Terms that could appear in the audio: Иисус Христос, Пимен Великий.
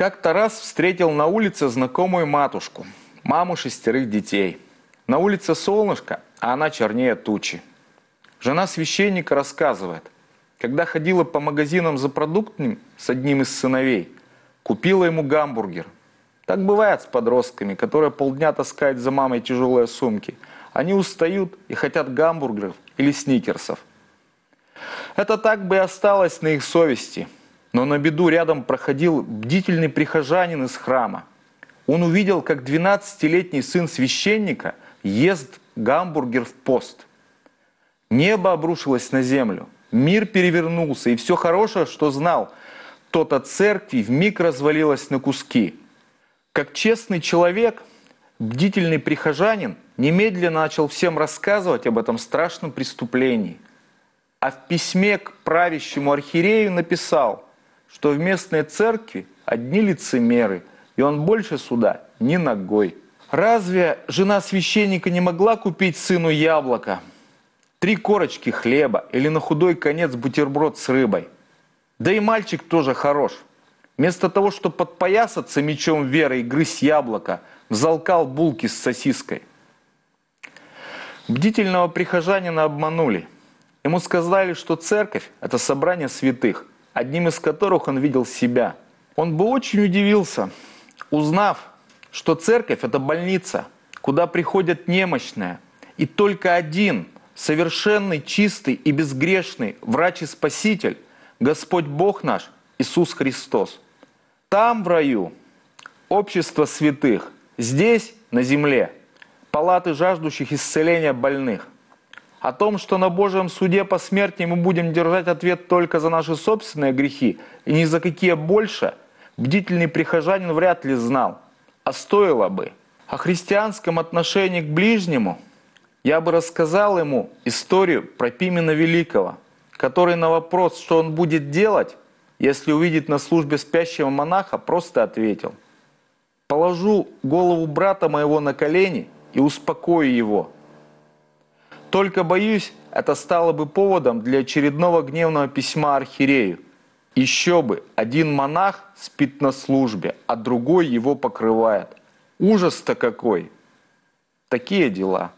Как-то раз встретил на улице знакомую матушку, маму 6 детей. На улице солнышко, а она чернее тучи. Жена священника рассказывает, когда ходила по магазинам за продуктами с одним из сыновей, купила ему гамбургер. Так бывает с подростками, которые полдня таскают за мамой тяжелые сумки. Они устают и хотят гамбургеров или сникерсов. Это так бы и осталось на их совести. Но на беду рядом проходил бдительный прихожанин из храма. Он увидел, как 12-летний сын священника ест гамбургер в пост. Небо обрушилось на землю, мир перевернулся, и все хорошее, что знал тот о церкви, вмиг развалилось на куски. Как честный человек, бдительный прихожанин немедленно начал всем рассказывать об этом страшном преступлении. А в письме к правящему архиерею написал, что в местной церкви одни лицемеры, и он больше сюда ни ногой. Разве жена священника не могла купить сыну яблоко, 3 корочки хлеба или на худой конец бутерброд с рыбой? Да и мальчик тоже хорош. Вместо того, чтобы подпоясаться мечом веры и грызть яблоко, взалкал булки с сосиской. Бдительного прихожанина обманули. Ему сказали, что церковь – это собрание святых, одним из которых он видел себя. Он бы очень удивился, узнав, что церковь – это больница, куда приходят немощные. И только один, совершенный, чистый и безгрешный врач и спаситель, Господь Бог наш, Иисус Христос. Там, в раю, общество святых, здесь, на земле, палаты жаждущих исцеления больных. О том, что на Божьем суде по смерти мы будем держать ответ только за наши собственные грехи и ни за какие больше, бдительный прихожанин вряд ли знал, а стоило бы. О христианском отношении к ближнему я бы рассказал ему историю про Пимена Великого, который на вопрос, что он будет делать, если увидит на службе спящего монаха, просто ответил: «Положу голову брата моего на колени и успокою его». Только, боюсь, это стало бы поводом для очередного гневного письма архиерею. Еще бы, один монах спит на службе, а другой его покрывает. Ужас-то какой! Такие дела.